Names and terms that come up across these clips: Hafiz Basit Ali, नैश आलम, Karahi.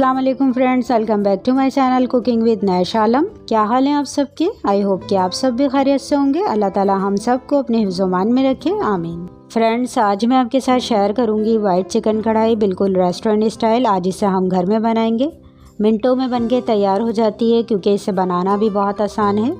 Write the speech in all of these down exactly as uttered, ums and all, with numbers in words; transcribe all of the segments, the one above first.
अस्सलाम वालेकुम friends, welcome back to my channel cooking with नैश आलम। क्या हाल है आप सबके? आई होप कि आप सब भी खैरियत से होंगे। अल्लाह ताला हम सबको अपने हिफ्ज़-ओ-मान में रखे, आमीन। फ्रेंड्स, आज मैं आपके साथ शेयर करूंगी वाइट चिकन कढ़ाई, बिल्कुल रेस्टोरेंट स्टाइल। आज इसे हम घर में बनाएंगे, मिनटों में बनके तैयार हो जाती है क्योंकि इसे बनाना भी बहुत आसान है।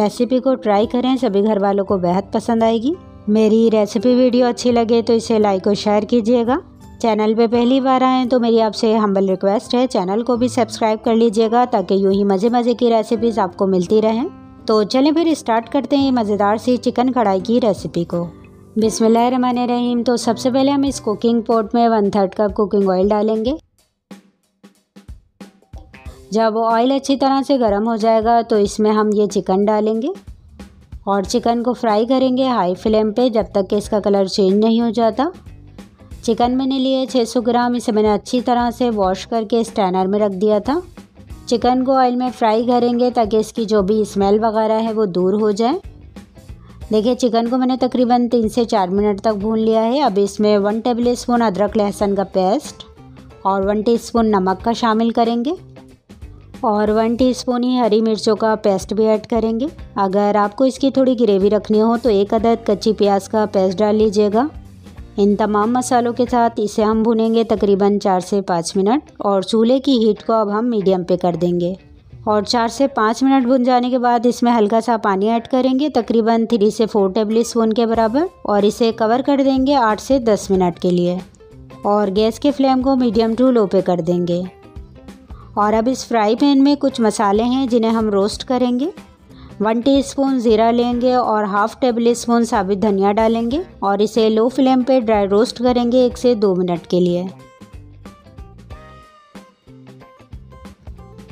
रेसिपी को ट्राई करें, सभी घर वालों को बेहद पसंद आएगी। मेरी रेसिपी वीडियो अच्छी लगे तो इसे लाइक और शेयर कीजिएगा। चैनल पे पहली बार आए तो मेरी आपसे हम्बल रिक्वेस्ट है, चैनल को भी सब्सक्राइब कर लीजिएगा ताकि यूं ही मज़े मज़े की रेसिपीज़ आपको मिलती रहें। तो चलें फिर स्टार्ट करते हैं मज़ेदार सी चिकन कढ़ाई की रेसिपी को। बिस्मिल्लाहिर्रहमानिर्रहीम। तो सबसे पहले हम इस कुकिंग पॉट में one third cup cooking oil डालेंगे। जब ऑयल अच्छी तरह से गर्म हो जाएगा तो इसमें हम ये चिकन डालेंगे और चिकन को फ्राई करेंगे हाई फ्लेम पे जब तक कि इसका कलर चेंज नहीं हो जाता। चिकन मैंने लिए छह सौ ग्राम। इसे मैंने अच्छी तरह से वॉश करके स्ट्रेनर में रख दिया था। चिकन को ऑयल में फ्राई करेंगे ताकि इसकी जो भी स्मेल वगैरह है वो दूर हो जाए। देखिए, चिकन को मैंने तकरीबन तीन से चार मिनट तक भून लिया है। अब इसमें वन टेबल स्पून अदरक लहसुन का पेस्ट और वन टीस्पून नमक का शामिल करेंगे और वन टीस्पून ही हरी मिर्चों का पेस्ट भी ऐड करेंगे। अगर आपको इसकी थोड़ी ग्रेवी रखनी हो तो एक अदद कच्ची प्याज का पेस्ट डाल लीजिएगा। इन तमाम मसालों के साथ इसे हम भुनेंगे तकरीबन चार से पाँच मिनट और चूल्हे की हीट को अब हम मीडियम पे कर देंगे। और चार से पाँच मिनट भुन जाने के बाद इसमें हल्का सा पानी ऐड करेंगे, तकरीबन थ्री से फोर टेबल स्पून के बराबर, और इसे कवर कर देंगे आठ से दस मिनट के लिए और गैस के फ्लेम को मीडियम टू लो पे कर देंगे। और अब इस फ्राई पैन में कुछ मसाले हैं जिन्हें हम रोस्ट करेंगे। वन टीस्पून ज़ीरा लेंगे और हाफ़ टेबल स्पून साबुत धनिया डालेंगे और इसे लो फ्लेम पे ड्राई रोस्ट करेंगे एक से दो मिनट के लिए।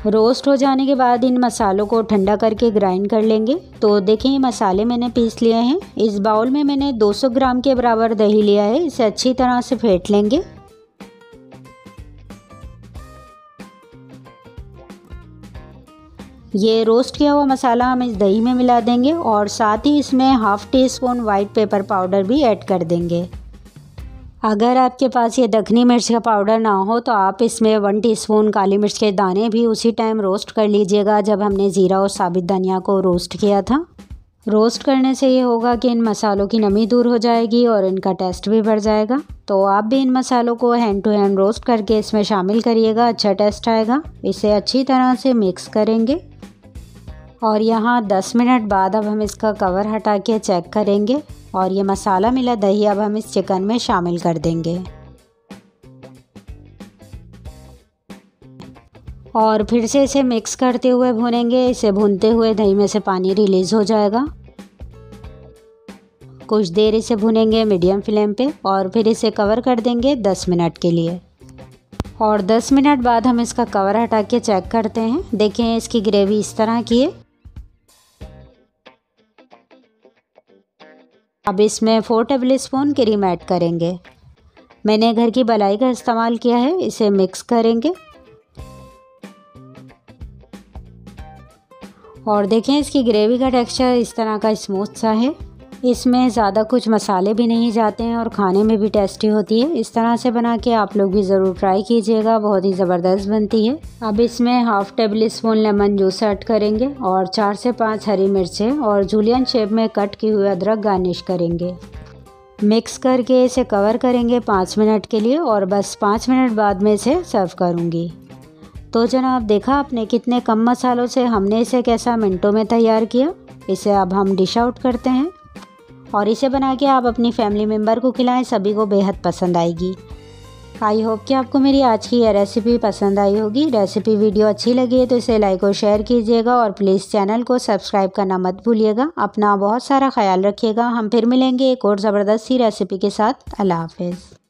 रोस्ट हो जाने के बाद इन मसालों को ठंडा करके ग्राइंड कर लेंगे। तो देखें, ये मसाले मैंने पीस लिए हैं। इस बाउल में मैंने दो सौ ग्राम के बराबर दही लिया है। इसे अच्छी तरह से फेंट लेंगे। ये रोस्ट किया हुआ मसाला हम इस दही में मिला देंगे और साथ ही इसमें half teaspoon white pepper powder भी ऐड कर देंगे। अगर आपके पास ये दखनी मिर्च का पाउडर ना हो तो आप इसमें वन टीस्पून काली मिर्च के दाने भी उसी टाइम रोस्ट कर लीजिएगा जब हमने ज़ीरा और साबुत धनिया को रोस्ट किया था। रोस्ट करने से ये होगा कि इन मसालों की नमी दूर हो जाएगी और इनका टेस्ट भी बढ़ जाएगा। तो आप भी इन मसालों को हैंड टू हैंड रोस्ट करके इसमें शामिल करिएगा, अच्छा टेस्ट आएगा। इसे अच्छी तरह से मिक्स करेंगे और यहाँ दस मिनट बाद अब हम इसका कवर हटा के चेक करेंगे और ये मसाला मिला दही अब हम इस चिकन में शामिल कर देंगे और फिर से इसे मिक्स करते हुए भूनेंगे। इसे भूनते हुए दही में से पानी रिलीज़ हो जाएगा। कुछ देर इसे भूनेंगे मीडियम फ्लेम पे और फिर इसे कवर कर देंगे दस मिनट के लिए। और दस मिनट बाद हम इसका कवर हटा के चेक करते हैं। देखें, इसकी ग्रेवी इस तरह की है। अब इसमें four tablespoon cream add करेंगे। मैंने घर की मलाई का इस्तेमाल किया है। इसे मिक्स करेंगे और देखें, इसकी ग्रेवी का टेक्सचर इस तरह का स्मूथ सा है। इसमें ज़्यादा कुछ मसाले भी नहीं जाते हैं और खाने में भी टेस्टी होती है। इस तरह से बना के आप लोग भी ज़रूर ट्राई कीजिएगा, बहुत ही ज़बरदस्त बनती है। अब इसमें half tablespoon lemon juice add करेंगे और चार से पाँच हरी मिर्चें और जूलियन शेप में कट की हुई अदरक गार्निश करेंगे। मिक्स करके इसे कवर करेंगे पाँच मिनट के लिए और बस पाँच मिनट बाद में इसे सर्व करूँगी। तो जनाब, देखा आपने कितने कम मसालों से हमने इसे कैसा मिनटों में तैयार किया। इसे अब हम डिश आउट करते हैं और इसे बना के आप अपनी फैमिली मेम्बर को खिलाएं, सभी को बेहद पसंद आएगी। आई होप कि आपको मेरी आज की यह रेसिपी पसंद आई होगी। रेसिपी वीडियो अच्छी लगी है तो इसे लाइक और शेयर कीजिएगा और प्लीज़ चैनल को सब्सक्राइब करना मत भूलिएगा। अपना बहुत सारा ख्याल रखिएगा। हम फिर मिलेंगे एक और ज़बरदस्त सी रेसिपी के साथ। अल्लाह हाफिज़।